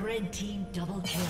Red team double kill.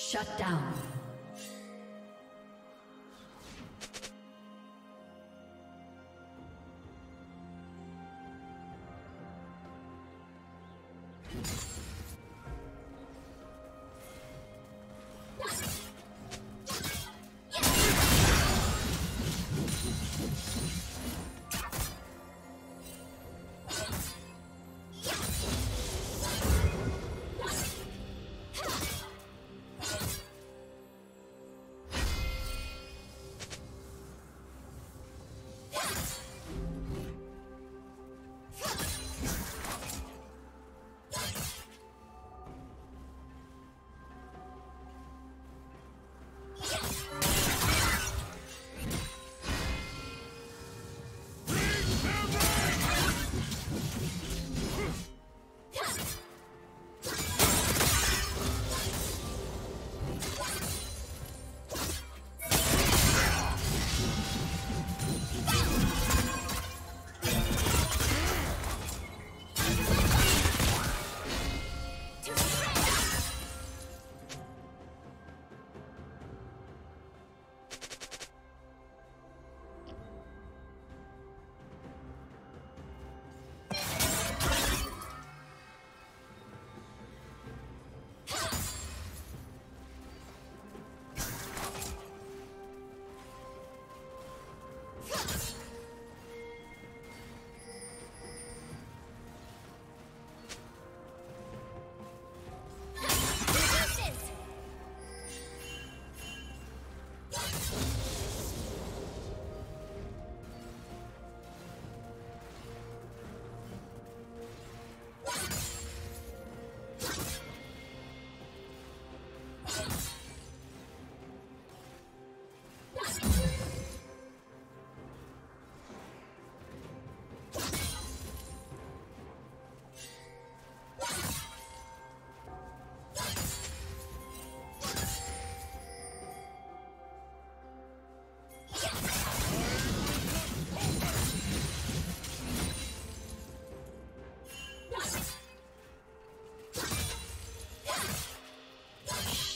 Shut down.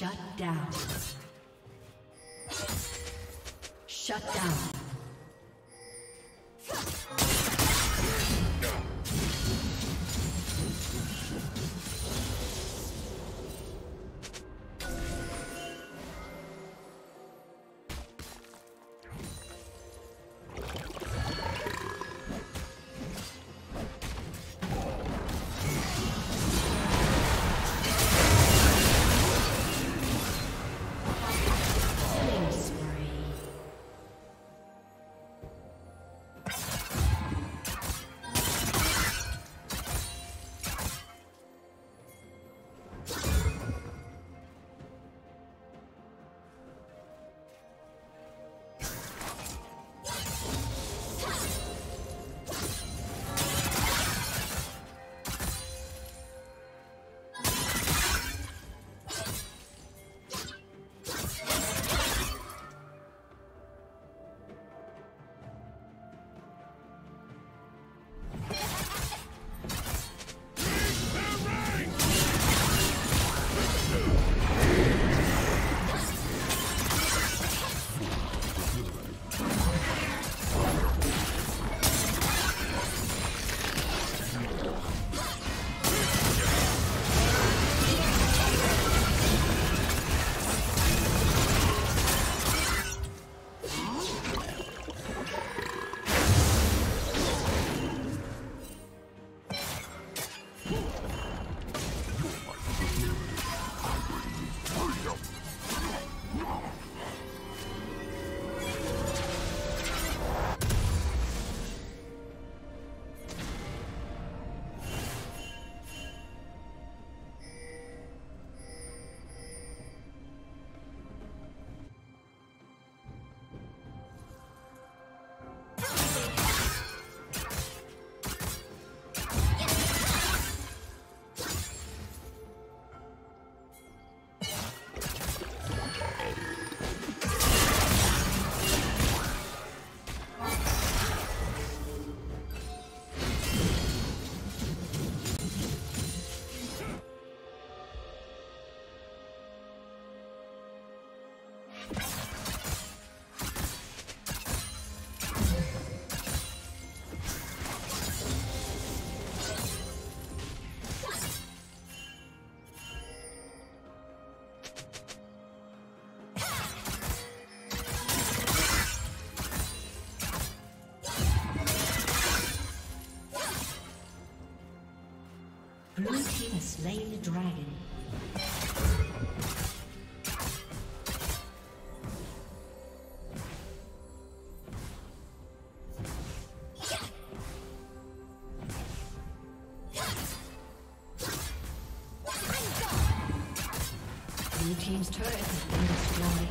Shut down. Shut down. Blue team has slain the dragon. Blue team's turret has been destroyed.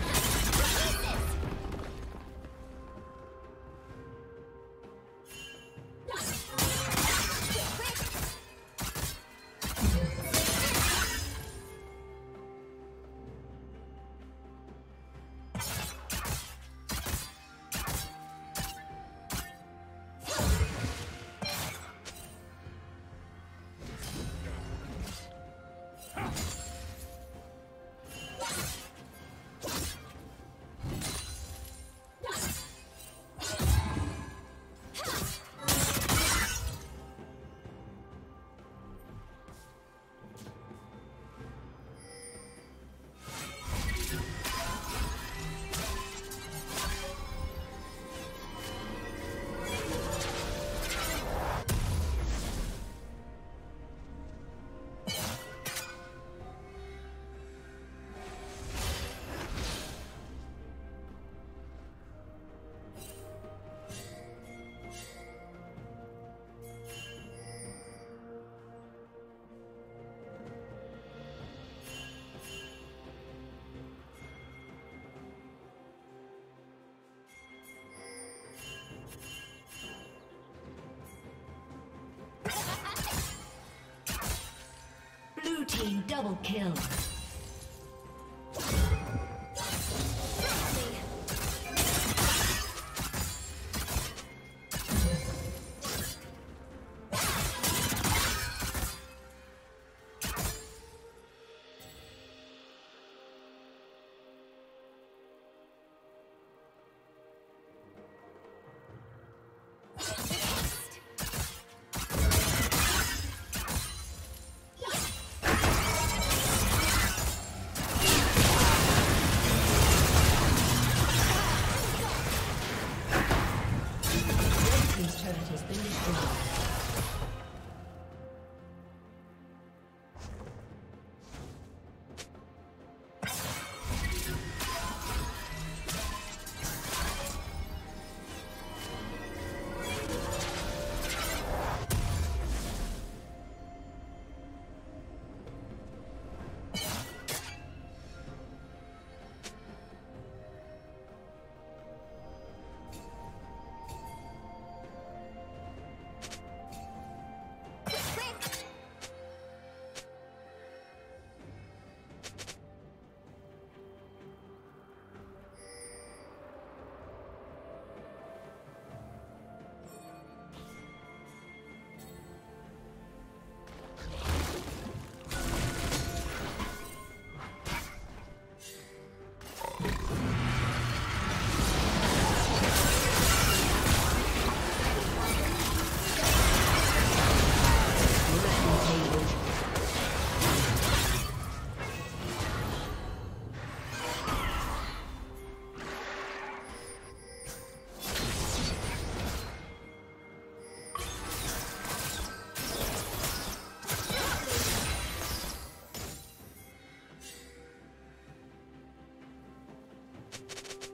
Double kill.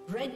Red